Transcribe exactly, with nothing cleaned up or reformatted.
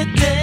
it down.